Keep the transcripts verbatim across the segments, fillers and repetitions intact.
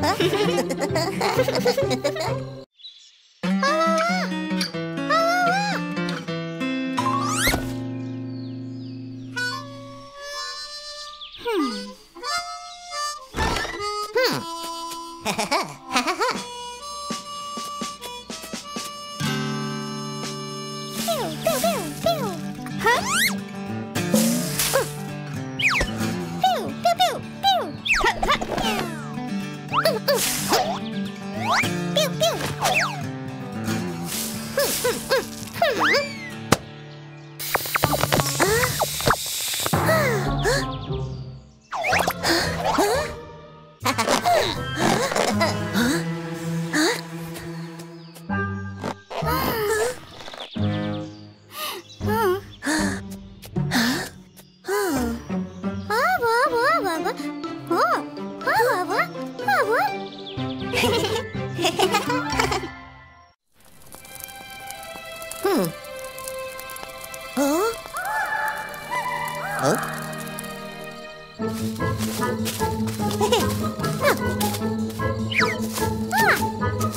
응? 어? 어?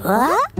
어?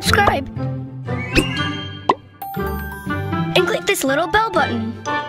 Subscribe and click this little bell button.